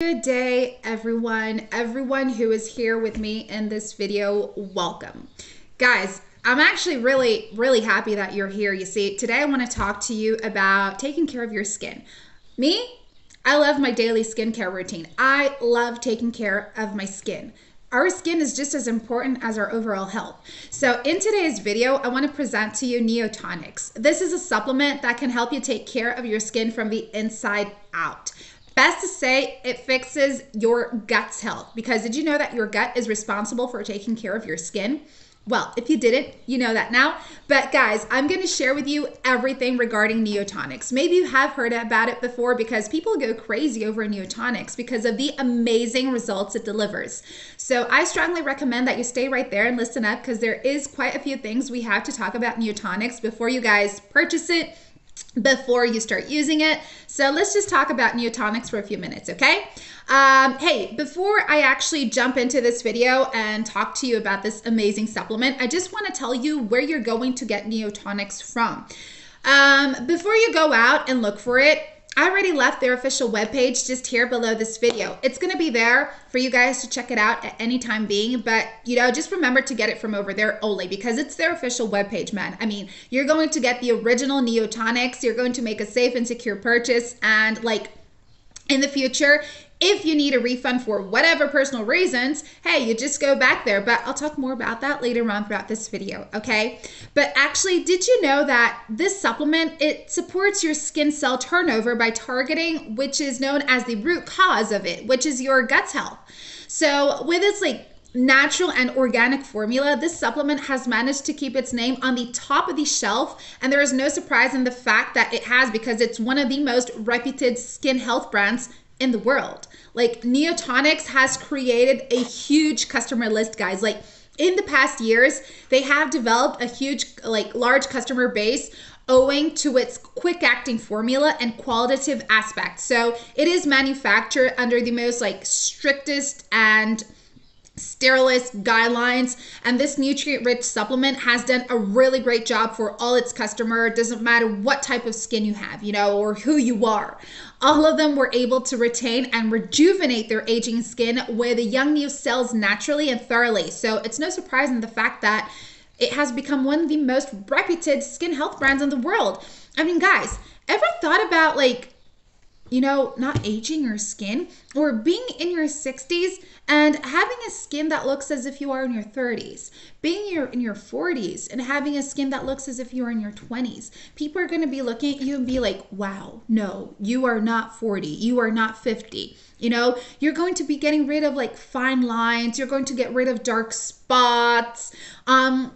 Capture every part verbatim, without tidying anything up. Good day, everyone. Everyone who is here with me in this video, welcome. Guys, I'm actually really, really happy that you're here. You see, today I want to talk to you about taking care of your skin. Me, I love my daily skincare routine. I love taking care of my skin. Our skin is just as important as our overall health. So in today's video, I want to present to you Neotonics. This is a supplement that can help you take care of your skin from the inside out. Best to say, it fixes your gut's health, because did you know that your gut is responsible for taking care of your skin? Well, if you didn't, you know that now. But guys, I'm going to share with you everything regarding Neotonics. Maybe you have heard about it before, because people go crazy over Neotonics because of the amazing results it delivers. So I strongly recommend that you stay right there and listen up, because there is quite a few things we have to talk about Neotonics before you guys purchase it, before you start using it. So let's just talk about Neotonics for a few minutes, okay? Um, hey, before I actually jump into this video and talk to you about this amazing supplement, I just want to tell you where you're going to get Neotonics from. Um, before you go out and look for it, I already left their official webpage just here below this video. It's going to be there for you guys to check it out at any time being, but you know, just remember to get it from over there only, because it's their official webpage, man. I mean, you're going to get the original Neotonics. You're going to make a safe and secure purchase, and like in the future, if you need a refund for whatever personal reasons, hey, you just go back there. But I'll talk more about that later on throughout this video, okay? But actually, did you know that this supplement, it supports your skin cell turnover by targeting, which is known as the root cause of it, which is your gut's health. So with its like natural and organic formula, this supplement has managed to keep its name on the top of the shelf, and there is no surprise in the fact that it has, because it's one of the most reputed skin health brands in the world. Like, Neotonics has created a huge customer list, guys. Like, in the past years, they have developed a huge, like, large customer base owing to its quick-acting formula and qualitative aspect. So it is manufactured under the most, like, strictest and sterilist guidelines, and this nutrient-rich supplement has done a really great job for all its customer. It doesn't matter what type of skin you have, you know, or who you are. All of them were able to retain and rejuvenate their aging skin with the young new cells naturally and thoroughly. So it's no surprise in the fact that it has become one of the most reputed skin health brands in the world. I mean, guys, ever thought about, like, you know, not aging your skin, or being in your sixties and having a skin that looks as if you are in your thirties, being your, in your forties and having a skin that looks as if you're in your twenties. People are going to be looking at you and be like, wow, no, you are not forty. You are not fifty. You know, you're going to be getting rid of like fine lines. You're going to get rid of dark spots. Um,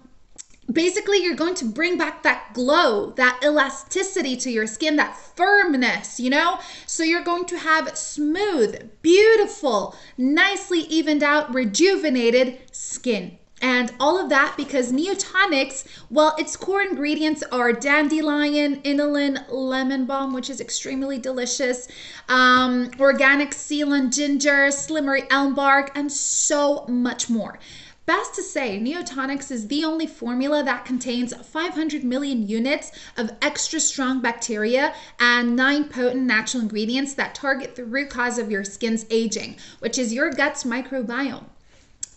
Basically, you're going to bring back that glow, that elasticity to your skin, that firmness, you know? So you're going to have smooth, beautiful, nicely evened out, rejuvenated skin. And all of that because Neotonics, well, its core ingredients are dandelion, inulin, lemon balm, which is extremely delicious, um, organic sealant, ginger, slimery elm bark, and so much more. Best to say, Neotonics is the only formula that contains five hundred million units of extra strong bacteria and nine potent natural ingredients that target the root cause of your skin's aging, which is your gut's microbiome.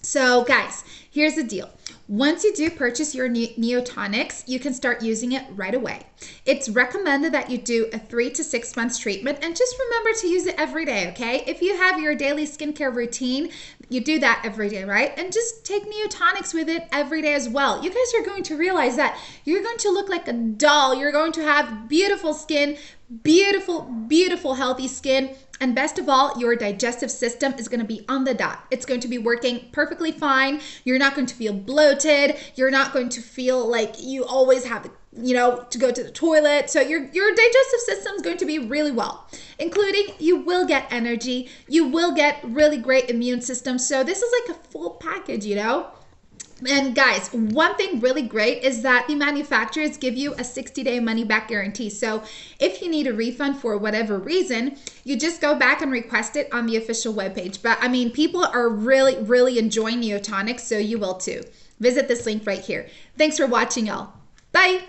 So guys, here's the deal. Once you do purchase your Neotonics, you can start using it right away. It's recommended that you do a three to six months treatment, and just remember to use it every day, okay? If you have your daily skincare routine, you do that every day, right? And just take Neotonics with it every day as well. You guys are going to realize that you're going to look like a doll. You're going to have beautiful skin, beautiful, beautiful, healthy skin. And best of all, your digestive system is going to be on the dot. It's going to be working perfectly fine. You're not going to feel bloated. You're not going to feel like you always have, you know, to go to the toilet. So your, your digestive system is going to be really well, including you will get energy. You will get really great immune system. So this is like a full package, you know? And guys, one thing really great is that the manufacturers give you a sixty day money back guarantee. So if you need a refund for whatever reason, you just go back and request it on the official webpage. But I mean, people are really, really enjoying Neotonics, so you will too. Visit this link right here. Thanks for watching, y'all. Bye.